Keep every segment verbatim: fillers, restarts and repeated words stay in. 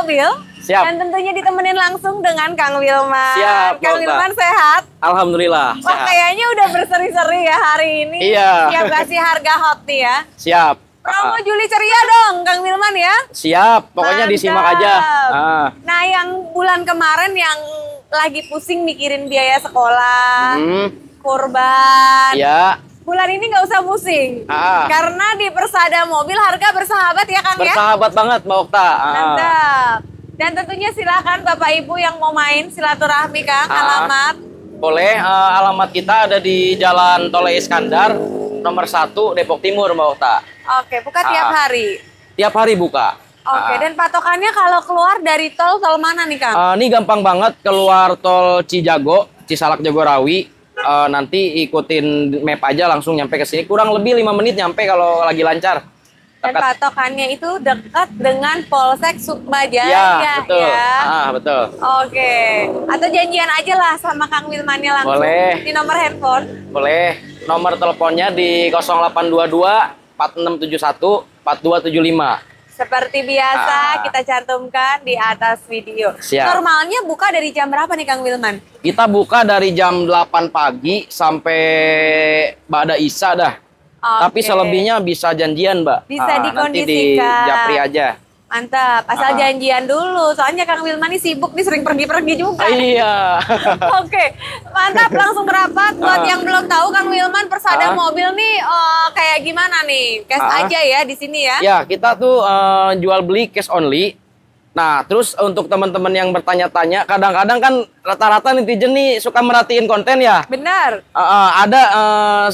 mobil. Siap. Dan tentunya ditemenin langsung dengan Kang Wilman. Siap, Kang Wilman sehat? Alhamdulillah. Wah, sehat. Kayaknya udah berseri-seri ya hari ini. Iya. Siap kasih harga hot nih ya. Siap. Promo uh. Juli ceria dong, Kang Wilman ya. Siap, pokoknya Mantap. Disimak aja. Uh. Nah, yang bulan kemarin yang lagi pusing mikirin biaya sekolah, hmm. kurban. Iya. Bulan ini nggak usah pusing, ah. karena di Persada Mobil harga bersahabat ya Kang ya? Bersahabat banget Mbak Okta. Ah. Mantap. Dan tentunya silakan Bapak Ibu yang mau main silaturahmi Kang, ah. alamat. Boleh, uh, alamat kita ada di Jalan Tole Iskandar, nomor satu Depok Timur Mbak Okta. Oke, buka ah. tiap hari? Tiap hari buka. Oke, ah. dan patokannya kalau keluar dari tol, tol mana nih Kang? Uh, ini gampang banget, keluar tol Cijago, Cisalak Jagorawi. Uh, nanti ikutin map aja langsung nyampe ke sini, kurang lebih lima menit nyampe kalau lagi lancar. Dan dekat. Patokannya itu dekat dengan Polsek Sukmajaya ya, ya, betul. Ya. Ah, betul. Oke, atau janjian aja lah sama Kang Wilmannya langsung. Boleh. Di nomor handphone. Boleh. Nomor teleponnya di nol delapan dua dua empat enam tujuh satu empat dua tujuh lima. Seperti biasa ah. kita cantumkan di atas video. Siap. Normalnya buka dari jam berapa nih Kang Wilman? Kita buka dari jam delapan pagi sampai bada isya dah. Okay. Tapi selebihnya bisa janjian Mbak. Bisa ah, dikondisikan. Nanti di Japri aja. Mantap, asal ah. janjian dulu. Soalnya Kang Wilman ini sibuk nih, sering pergi-pergi juga. Iya. Oke, mantap. Langsung kerapat. Buat ah. yang belum tahu Kang Wilman Persada ah. Mobil nih oh, kayak gimana nih? Cash ah. aja ya di sini ya? Ya, kita tuh uh, jual beli cash only. Nah, terus untuk teman-teman yang bertanya-tanya, kadang-kadang kan rata-rata netizen nih suka merhatiin konten ya. Benar. Uh, uh, ada uh,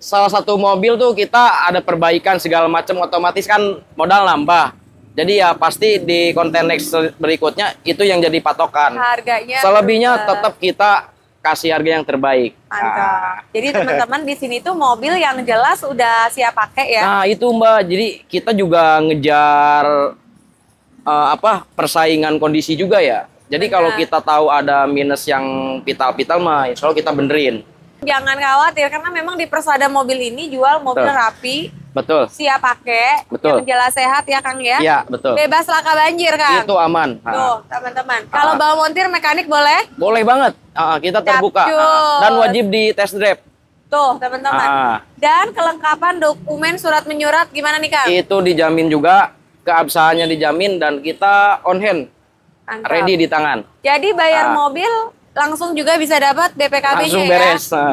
salah satu mobil tuh kita ada perbaikan segala macam, otomatis kan modal nambah. Jadi ya pasti di konten next berikutnya itu yang jadi patokan. Harganya selebihnya tetap kita kasih harga yang terbaik. Mantap. Nah. Jadi teman-teman di sini tuh mobil yang jelas udah siap pakai ya. Nah itu Mbak. Jadi kita juga ngejar uh, apa persaingan kondisi juga ya. Jadi Benar. Kalau kita tahu ada minus yang pital-pital mah, insya Allah kita benerin. Jangan khawatir karena memang di Persada Mobil ini jual mobil Betul. Rapi. Betul. Siap pakai, yang jelas sehat ya Kang ya? Iya, betul. Bebas laka banjir Kang. Itu aman. Ha. Tuh, teman-teman. Kalau bawa montir mekanik boleh? Boleh banget. Ha, kita terbuka. Ha, dan wajib di test drive. Tuh, teman-teman. Dan kelengkapan dokumen surat menyurat gimana nih Kang? Itu dijamin juga, keabsahannya dijamin dan kita on hand. Mantap. Ready di tangan. Jadi bayar ha. mobil langsung juga bisa dapat B P K B-nya. Langsung beres. Ya? Ha.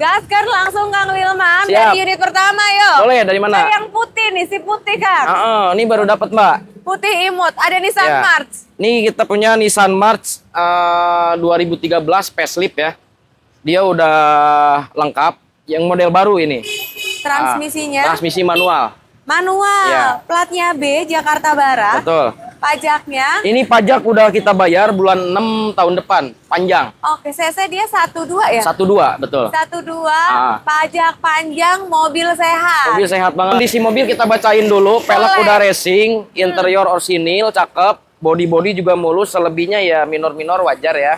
Gaskan langsung Kang Wilman Siap. Dari unit pertama yo. Boleh dari mana? Saya yang putih nih si putih Kang. Uh, uh, ini baru dapat Mbak. Putih imut ada Nissan yeah. March. Nih kita punya Nissan March uh, dua ribu tiga belas facelift ya. Dia udah lengkap. Yang model baru ini. Transmisinya? Uh, transmisi manual. Manual. Yeah. Platnya B Jakarta Barat. Betul. Pajaknya? Ini pajak udah kita bayar bulan enam tahun depan, panjang. Oke, C C dia satu dua ya? satu dua, betul. satu dua, ah. pajak panjang, mobil sehat. Mobil sehat banget. Kondisi mobil kita bacain dulu, pelek udah racing, interior hmm. orsinil, cakep, bodi-bodi juga mulus, selebihnya ya minor-minor wajar ya.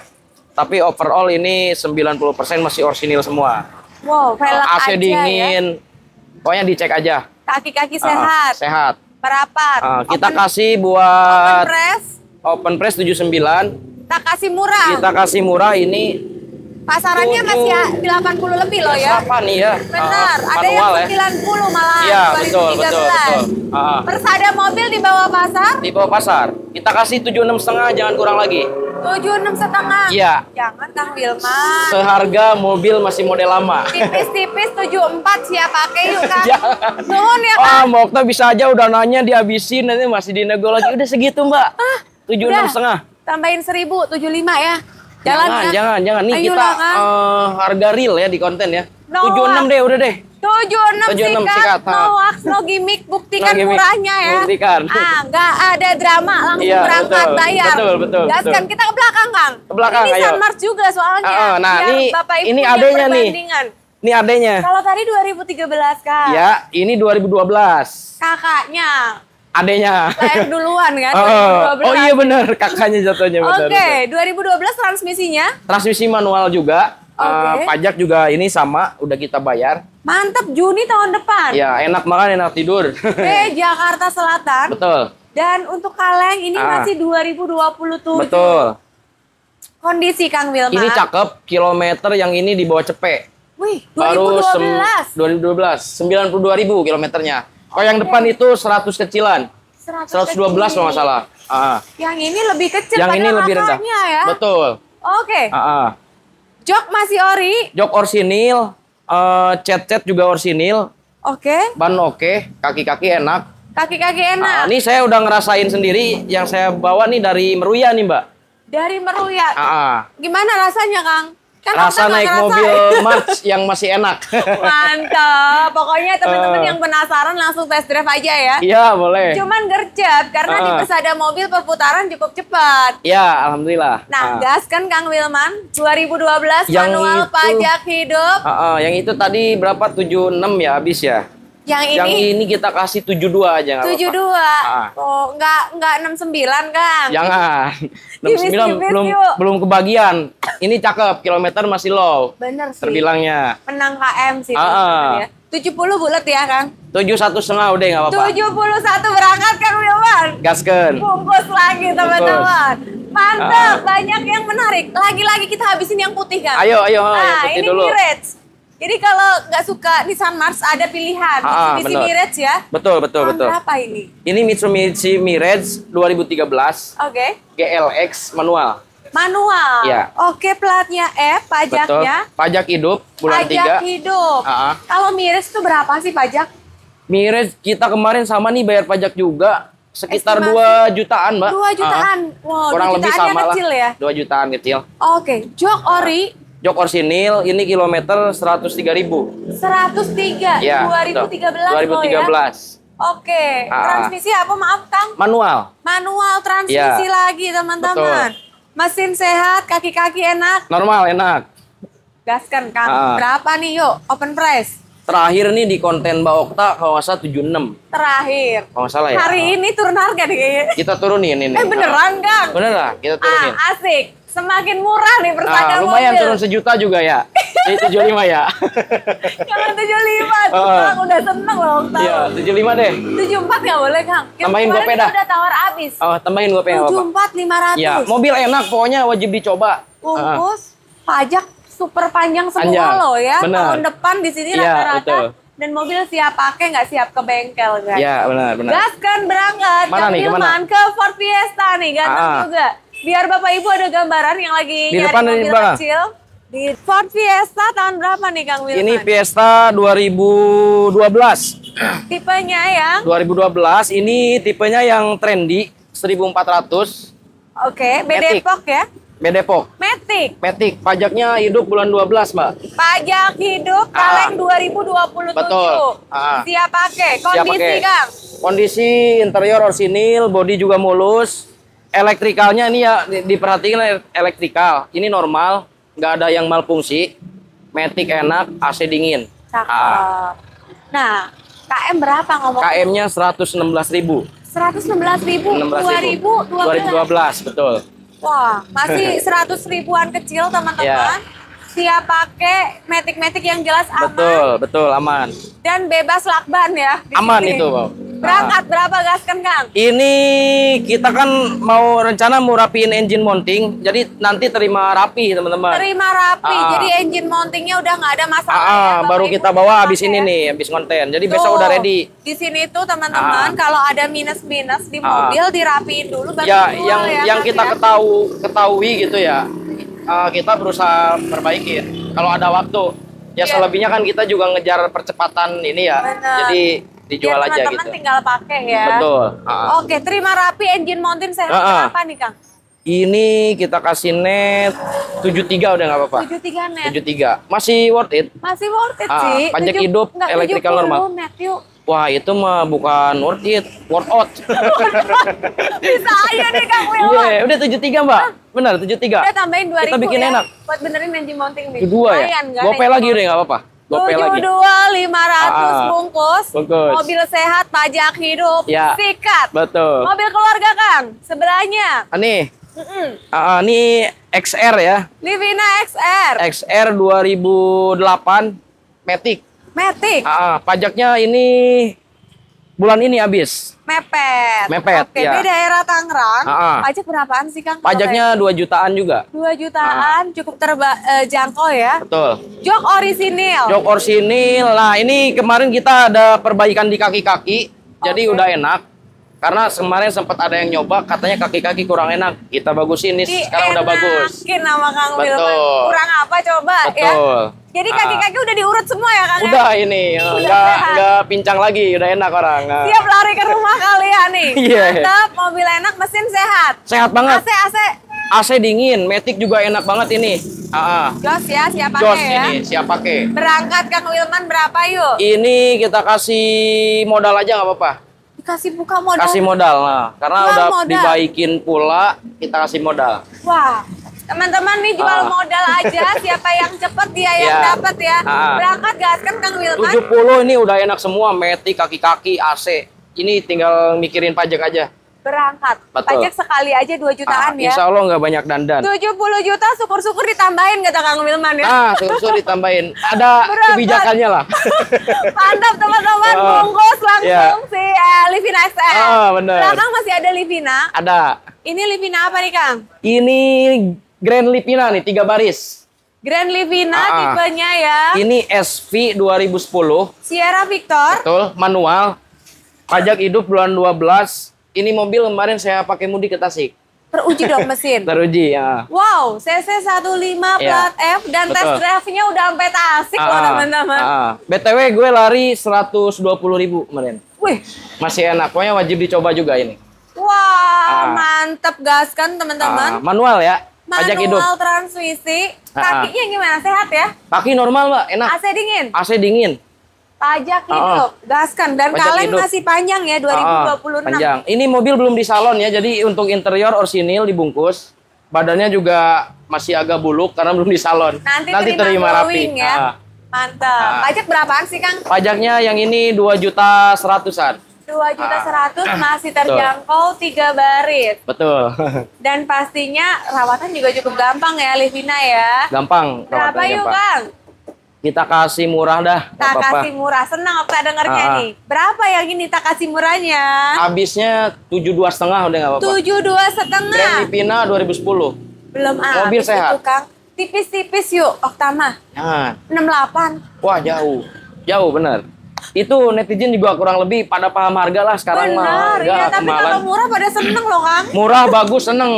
Tapi overall ini sembilan puluh persen masih orsinil semua. Wow, pelek A C aja dingin, ya? Pokoknya dicek aja. Kaki-kaki sehat? Ah, sehat. Merapat. Uh, kita open, kasih buat open press, open press tujuh puluh sembilan. Kita kasih murah. Kita kasih murah ini. Pasarannya tujuh, masih delapan puluh lebih loh ya. delapan ya. Benar, uh, ada yang sembilan puluh ya. Malah. Iya, betul, betul, betul. Uh, Persada Mobil di bawah pasar? Di bawah pasar. Kita kasih tujuh puluh enam setengah, jangan kurang lagi. tujuh puluh enam setengah. Iya. Jangan Kang Wilman. Seharga mobil masih model lama. Tipis-tipis tujuh puluh empat siap pakai yuk Kang. Nuhun ya Kang. Ah, Mbak Okta bisa aja udah nanya dihabisin nanti masih dinego lagi. Udah segitu Mbak. Ah, tujuh puluh enam setengah. Tambahin seribu, tujuh puluh lima ya. Jalan jangan, kan? jangan, jangan. Nih Ayulah, kita kan? uh, harga real ya di konten ya. No tujuh puluh enam deh, udah deh. tujuh puluh enam sikat, no wax, no gimmick, buktikan no gimmick. Murahnya ya. Buktikan. Ah, nggak ada drama, langsung iya, berangkat betul, bayar. Betul, betul, Gaskan, betul. Kita ke belakang, Kang. Ke belakang, ini Nissan March juga soalnya. Uh, uh, nah, ini, Bapak Ibu ini adenya nih. Ini adenya. Kalau tadi dua ribu tiga belas, Kang. Ya, ini dua ribu dua belas. Kakaknya. Adenya. Lahir duluan kan, dua ribu dua belas. Oh iya benar, kakaknya jatuhnya. Oke, okay, dua ribu dua belas transmisinya. Transmisi manual juga. Okay. Uh, pajak juga ini sama, udah kita bayar. Mantap, Juni tahun depan. Ya, enak makan, enak tidur. Oke, Jakarta Selatan. Betul. Dan untuk kaleng ini ah. masih dua ribu dua puluh tujuh. Betul. Kondisi Kang Wilman. Ini cakep, kilometer yang ini di bawah cepek. Wih, dua ribu dua belas. Baru dua ribu dua belas, sembilan puluh dua ribu kilometernya. Kalau yang depan itu seratus kecilan. seratus dua belas kalau nggak salah. Ah. Yang ini lebih kecil. Yang ini lebih rendah. Ya? Betul. Oke. Okay. Ah. Jok masih ori. Jok orsinil. Uh, Cet-cet juga orsinil. Oke. Okay. Ban oke. Okay. Kaki-kaki enak. Kaki-kaki enak. Ah, ini saya udah ngerasain sendiri. Yang saya bawa nih dari Meruya nih, Mbak. Dari Meruya. Ah. Gimana rasanya, Kang? Kan rasa naik mobil March yang masih enak. Mantap. Pokoknya teman-teman uh. yang penasaran langsung test drive aja ya. Iya, boleh. Cuman gercep karena uh. di Persada Mobil perputaran cukup cepat. Iya, alhamdulillah. Nah, uh. gas kan Kang Wilman. dua ribu dua belas yang manual itu, pajak hidup. Uh, uh, yang itu tadi berapa? tujuh puluh enam ya habis ya. Yang ini, yang ini kita kasih tujuh puluh dua aja. tujuh puluh dua. Ah. Oh, enggak enggak enam puluh sembilan, Kang. Jangan. enam puluh sembilan belum yuk. belum kebagian. Ini cakep, kilometer masih low. Bener sih. Terbilangnya. Menang K M sih. Ah. Ya. tujuh puluh bulat ya, Kang. tujuh puluh satu koma lima udah enggak apa-apa. tujuh puluh satu berangkat Kang Wilman. Gaskeun. Bungkus lagi teman-teman. Mantap, ah. banyak yang menarik. Lagi-lagi kita habisin yang putih, Kang. Ayo, ayo, ayo nah, putih ini dulu. Mirage. Jadi kalau nggak suka Nissan March ada pilihan ah, Mitsubishi Mirage ya. Betul betul betul. Berapa ini? Ini Mitsubishi Mirage dua ribu tiga belas. Oke. Okay. G L X manual. Manual. Ya. Oke, okay, platnya F, pajaknya. Betul. Pajak hidup bulan pajak tiga. Pajak hidup. Uh-huh. Kalau Mirage itu berapa sih pajak? Mirage kita kemarin sama nih bayar pajak juga sekitar estimasi. dua jutaan, Mbak. dua jutaan. Uh-huh. Wow, kurang lebih sama kecil lah. Ya? dua jutaan kecil. Oke, okay. Jok ori. Uh-huh. Jok orsinil ini kilometer seratus tiga ribu. seratus tiga. Ya, dua ribu tiga belas. dua ribu tiga belas. Oh ya? Oke, ah. transmisi apa maaf Kang? Manual. Manual transmisi ya. Lagi teman-teman. Mesin sehat, kaki-kaki enak. Normal enak. Gaskan Kang. Ah. Berapa nih yuk? Open price. Terakhir nih di konten Mbak Okta kalau nggak salah tujuh puluh enam. Terakhir. Kalau nggak salah ya. Hari ah. ini turun harga deh kayaknya. Kita turunin ini. Eh beneran Kang? Beneran, kita turunin. Ah, asik. Semakin murah nih Persada Mobil. Lumayan turun sejuta juga ya. Jadi tujuh puluh lima ya. Kalau tujuh puluh lima tuh Kang udah seneng loh Okta. Iya, tujuh puluh lima deh. tujuh puluh empat nggak boleh Kang. Tambahin gopay dah. Udah tawar habis. Oh, tambahin gopay enggak apa-apa. tujuh puluh empat lima ratus. Iya, mobil enak pokoknya wajib dicoba. Bungkus, pajak super panjang semua loh ya. Tahun depan di sini rata-rata. Dan mobil siap pakai nggak siap ke bengkel kan. Iya, benar benar. Gas kan berangkat. Kang Wilman ke Ford Fiesta nih ganteng juga. Biar Bapak Ibu ada gambaran yang lagi di nyari depan mobil depan. Kecil. Di Ford Fiesta tahun berapa nih Kang Wilman? Ini Fiesta dua ribu dua belas. Tipenya yang? dua ribu dua belas, ini tipenya yang trendy, seribu empat ratus. Oke, B D Depok ya? B D Depok. Matic. Matic, pajaknya hidup bulan dua belas, Mbak. Pajak hidup, kaleng dua ribu dua puluh tujuh. Betul. Aa. Siap pakai, kondisi Siap pake. Kang? Kondisi interior orsinil, bodi juga mulus. Elektrikalnya ini ya diperhatikan elektrikal. Ini normal, nggak ada yang malfungsi. Matic enak, A C dingin. Cakep. Ah. Nah, K M berapa ngomong? K M-nya seratus enam belas ribu. seratus enam belas ribu. dua ribu dua belas. dua ribu dua belas, betul. Wah, masih seratus ribuan kecil teman-teman. Yeah. Siap pakai Matic-Matic yang jelas aman. Betul, betul aman. Dan bebas lakban ya. Aman sini. Itu, Bang. Berangkat berapa gaskan Kang? Ini kita kan mau rencana mau rapiin engine mounting, jadi nanti terima rapi teman-teman. Terima rapi, Aa. jadi engine mountingnya udah nggak ada masalah. Aa, ya, baru kita bawa abis ini ya? Nih, abis konten. Jadi tuh, besok udah ready. Di sini tuh teman-teman kalau ada minus-minus di mobil Aa. dirapiin dulu. Baru ya, jual, yang ya, yang kita ya? ketahui ketahui gitu ya, uh, kita berusaha perbaikin. Kalau ada waktu, ya yeah. selebihnya kan kita juga ngejar percepatan ini ya. Bener. Jadi dijual ya, aja teman-teman gitu. Teman-teman tinggal pakai ya. Betul. Uh. Oke, terima rapi engine mountain saya uh-uh. apa nih Kang? Ini kita kasih net tujuh puluh tiga udah nggak apa-apa. tujuh puluh tiga net. tujuh puluh tiga. Masih worth it. Masih worth it uh, sih. Pajak tujuh, hidup elektrikal normal. Net, Wah, itu mah bukan worth it, worth out. Bisa aja nih Kang Wilman. Yeah, udah tujuh puluh tiga, Mbak. Hah? Benar, tujuh puluh tiga. Udah tambahin dua ribu. Kita bikin ya, enak. Buat benerin engine mounting nih. Dua ya. Gopay lagi udah nggak apa-apa. tujuh puluh dua ribu lima ratus bungkus, bungkus, mobil sehat, pajak hidup, ya, sikat. Betul. Mobil keluarga Kang, seberangnya. Ini, mm -mm. Uh, ini X R ya. Livina X R. X R dua ribu delapan, Matic. Matic. Uh, pajaknya ini bulan ini habis. Mepet. Mepet. Oke, ya. Di daerah Tangerang, uh-uh. pajak berapaan sih, Kang? Pajaknya dua jutaan juga. dua jutaan, uh. cukup terjangkau uh, ya. Betul. Jok orisinil. Jok orisinil. Nah, ini kemarin kita ada perbaikan di kaki-kaki. Okay. Jadi udah enak. Karena kemarin sempat ada yang nyoba, katanya kaki-kaki kurang enak. Kita bagusin nih, sekarang udah bagus. Mungkin nama Kang Wilman. Kurang apa coba Betul. ya? Jadi kaki-kaki udah diurut semua ya, Kang? Udah ya? ini, nggak nggak pincang lagi, udah enak orang. Siap lari ke rumah kalian nih. yeah. Mantap, mobil enak, mesin sehat. Sehat banget. A C A C. A C dingin, Matic juga enak banget ini. Aa. Jos ya, siap pakai Jos ya. Ini, siap pakai. Berangkat Kang Wilman berapa yuk? Ini kita kasih modal aja nggak apa-apa. Kasih buka modal. Kasih modal, nah, karena Buang udah modal. dibaikin pula, kita kasih modal. Wah, teman-teman nih jual ah. modal aja, siapa yang cepet dia yeah. yang dapat ya. Ah. Berangkat gaskan Kang Wilman. tujuh puluh ini udah enak semua, Matic, kaki-kaki, A C. Ini tinggal mikirin pajak aja. Berangkat. Betul. Pajak sekali aja dua jutaan ah, ya. Insya Allah nggak banyak dandan. tujuh puluh juta syukur-syukur ditambahin kata Kang Wilman ya. Ah, syukur-syukur ditambahin. Ada Berangkat. kebijakannya lah. Mantap teman-teman, oh. bungkus langsung yeah. si eh, Livina X L. Oh, bener. Belakang masih ada Livina. Ada. Ini Livina apa nih Kang? Ini Grand Livina nih, tiga baris. Grand Livina ah, tipenya ya. Ini S V dua ribu sepuluh. Sierra Victor. Betul, manual. Pajak hidup bulan dua belas. Ini mobil kemarin saya pakai mudik ke Tasik. Teruji dong mesin? Teruji, ya. Wow, C C lima belas plat ya, F dan betul. Test drive-nya udah sampai Tasik aa, loh teman-teman. B T W gue lari seratus dua puluh ribu kemarin. Wih. Masih enak, pokoknya wajib dicoba juga ini. Wah, aa. mantep gas kan teman-teman. Manual ya, pajak hidup. Manual transmisi, kakinya gimana? Sehat ya? Kaki normal Mbak, enak. A C dingin? A C dingin. Pajak hidup, oh, gaskan. Dan kalian masih panjang ya, dua ribu dua puluh enam. Oh, panjang. Ini mobil belum di salon ya, jadi untuk interior orsinil dibungkus. Badannya juga masih agak buluk karena belum di salon. Nanti, Nanti terima, terima rapi. Ya. Ah. Mantap. Ah. Pajak berapaan sih, Kang? Pajaknya yang ini dua juta seratusan. dua juta seratus masih terjangkau tiga baris. Betul. Dan pastinya rawatan juga cukup gampang ya, Livina ya. Gampang. Berapa yuk, Kang? Kita kasih murah dah. Tak kasih murah, senang apa dengarnya nih. Berapa yang ini tak kasih murahnya? Habisnya tujuh puluh dua setengah udah nggak apa-apa. tujuh puluh dua setengah. Grand Livina dua ribu sepuluh. Belum ah. Mobil sehat. Tipis-tipis yuk, Oktama. Nah. enam puluh delapan. Wah jauh, jauh bener. Itu netizen juga kurang lebih pada paham harga lah sekarang. Benar, ya, tapi kemalan. Kalau murah pada seneng loh Kang. Murah bagus seneng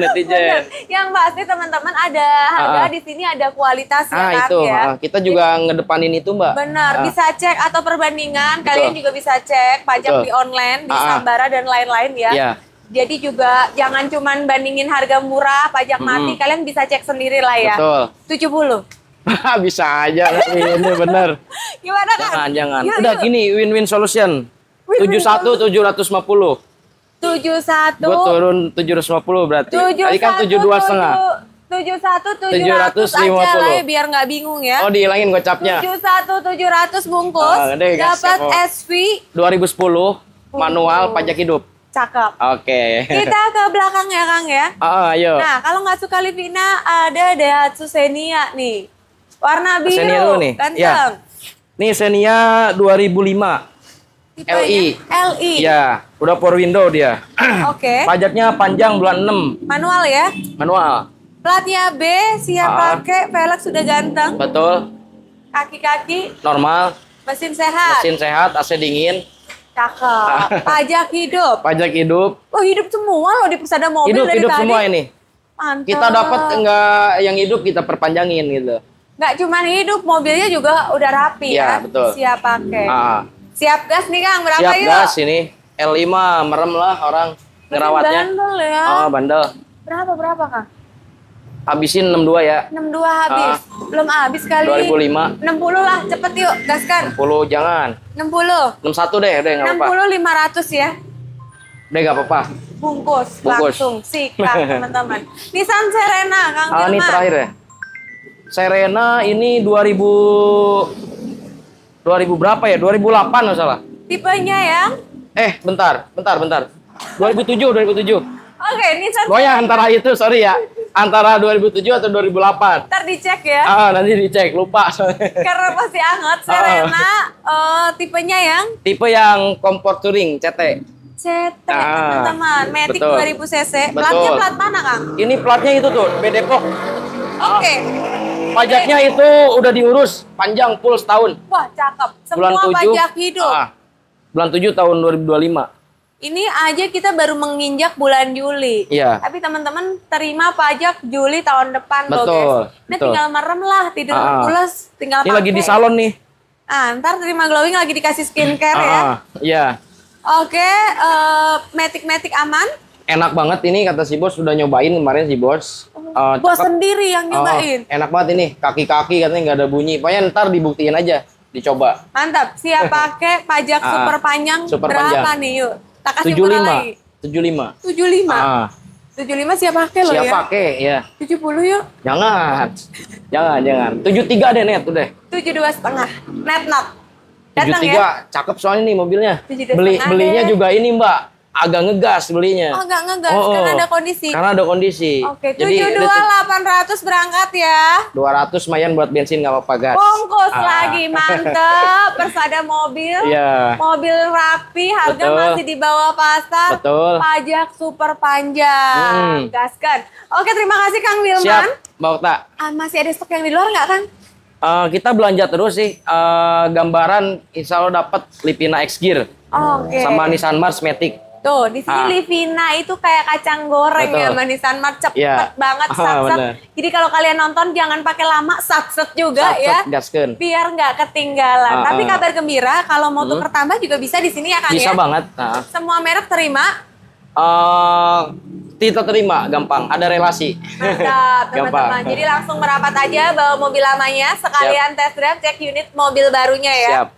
netizen. Bener. Yang pasti teman-teman ada harga ah, di sini ada kualitas ah, ya, itu. ya. Ah, kita juga jadi, ngedepanin itu Mbak. Benar, ah. bisa cek atau perbandingan. Betul. Kalian juga bisa cek pajak Betul. di online, di ah, Sambara dan lain-lain ya. ya. Jadi juga jangan cuman bandingin harga murah, pajak hmm. mati. Kalian bisa cek sendiri lah ya. Betul. tujuh puluh. Bisa aja ini bener. Gimana kan? Jangan, jangan. Yuk, udah yuk. Gini win-win solution. tujuh puluh satu tujuh ratus lima puluh. tujuh puluh satu. Gue turun tujuh ratus lima puluh berarti. Tadi kan tujuh puluh dua setengah. tujuh puluh satu tujuh ratus lima puluh aja lah ya, biar nggak bingung ya. Oh, dihilangin gocapnya. tujuh puluh satu tujuh ratus bungkus. Oh, gede, dapat oh. S V dua ribu sepuluh manual oh. pajak hidup. Cakep. Oke. Okay. Kita ke belakang ya, Kang ya. Oh, ayo. Nah, kalau nggak suka Livina ada Daihatsu Xenia nih. Warna biru, Xenia nih. Ganteng. Ya. Nih Xenia dua ribu lima. Tipenya? L I. L I. Ya, udah power window dia. Oke. Okay. Pajaknya panjang bulan enam. Manual ya? Manual. Platnya B, siap ah. pakai, velg sudah ganteng. Betul. Kaki-kaki normal. Mesin sehat. Mesin sehat, A C dingin. Cakep. Pajak hidup. Pajak hidup. Oh, hidup semua loh di Persada Mobil hidup, dari hidup tadi. Hidup semua ini. Mantap. Kita dapat enggak yang hidup kita perpanjangin gitu. Nggak cuma hidup, mobilnya juga udah rapi ya, kan? Betul. Siap pakai. Ah. Siap gas nih Kang, berapa Siap yuk? gas ini, L lima, merem lah orang ngerawatnya. Bandel ya? Oh, bandel. Berapa-berapa Kang? Habisin enam puluh dua ya. enam puluh dua habis, ah. belum habis kali. dua ribu lima. enam puluh lah, cepet yuk, gaskan. enam puluh jangan. enam puluh? enam puluh satu deh, udah nggak apa-apa. enam puluh lima ratus ya? Udah nggak apa-apa. Bungkus, Bungkus, langsung, sikat teman-teman. Nissan Serena, Kang Wilman. Ah, ini terakhir ya? Serena ini dua ribu dua ribu berapa ya? dua ribu delapan nggak salah. Tipenya yang? Eh, bentar, bentar, bentar. dua ribu tujuh, dua ribu tujuh. Oh, Oke, Nissan Serena. Ya, antara itu, sorry ya. Antara dua ribu tujuh atau dua ribu delapan. Ntar dicek ya. Ah, nanti dicek, lupa soalnya. Karena pasti hangat. Serena oh. uh, tipenya yang? Tipe yang Comfort Touring C T. C T, ah, teman-teman. Matic dua ribu cc. Platnya plat mana, Kang? Ini platnya itu tuh, B Depok. Oke. Okay. Ah, pajaknya Jadi, itu udah diurus, panjang full setahun. Wah, cakep. Semua bulan pajak tujuh, hidup. Ah, bulan tujuh tahun dua ribu dua puluh lima. Ini aja kita baru menginjak bulan Juli. Iya. Tapi teman-teman terima pajak Juli tahun depan. Betul. Loh, guys. Nah, betul. Tinggal merem lah, tidur ah, pulas, tinggal ini pakai. Lagi di salon nih. Ah, ntar terima glowing lagi dikasih skincare ah, ya. Iya. Oke, uh, metik-metik aman. Enak banget ini kata si bos, sudah nyobain kemarin si bos. Uh, bos cakep. Sendiri yang nyobain. Uh, enak banget ini, kaki-kaki katanya nggak ada bunyi. Pokoknya ntar dibuktiin aja, dicoba. Mantap. Siap pakai pajak ah, super panjang super berapa panjang. Nih yuk? Tak kasih lagi. tujuh puluh lima. tujuh puluh lima. Ah. tujuh puluh lima siap pakai loh ya. Siap pakai ya. tujuh puluh yuk. Jangan. jangan, jangan. tujuh puluh tiga deh net tuh deh. tujuh puluh dua setengah. Net not. Datang tujuh puluh tiga ya? Cakep soalnya nih mobilnya. Beli belinya deh. Juga ini, Mbak. Agak ngegas belinya. Oh, agak ngegas oh, oh. karena ada kondisi. Karena ada kondisi. Oke, tujuh puluh dua delapan ratus berangkat ya. dua ratus lumayan buat bensin nggak apa-apa, guys. Bungkus ah. lagi, mantep. Persada mobil. Yeah. Mobil rapi, harga Betul. Masih di bawah pasar. Betul. Pajak super panjang. Hmm. Gaskan. Oke, terima kasih Kang Wilman. Siap, Mbak Okta. Ah, masih ada stok yang di luar nggak, Kang? Uh, kita belanja terus sih, uh, gambaran insya Allah dapat Livina X-Gear okay. sama Nissan March Matic. Tuh, di sini ah. Livina itu kayak kacang goreng Betul. Ya sama Nissan March, cepet yeah. banget, sat-set. Ah, Jadi kalau kalian nonton jangan pakai lama, sat-set juga sat-set, ya, gasken. Biar nggak ketinggalan. Ah, Tapi ah. kabar gembira, kalau mau tuker hmm. tambah juga bisa di sini ya Kang bisa ya? Bisa banget. Ah. Semua merek terima? Uh, Kita terima, gampang. Ada relasi. Mantap, teman-teman. Jadi langsung merapat aja bawa mobil lamanya. Sekalian Siap. Test drive, cek unit mobil barunya ya. Siap.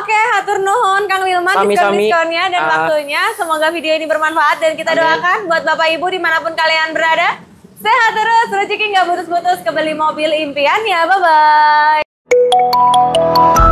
Oke, hatur nuhun Kang Wilman. Diskon-diskonnya dan uh, waktunya. Semoga video ini bermanfaat. Dan kita amin. Doakan buat Bapak Ibu dimanapun kalian berada. Sehat terus, rezeki nggak putus-putus. Kebeli mobil impian ya. Bye-bye.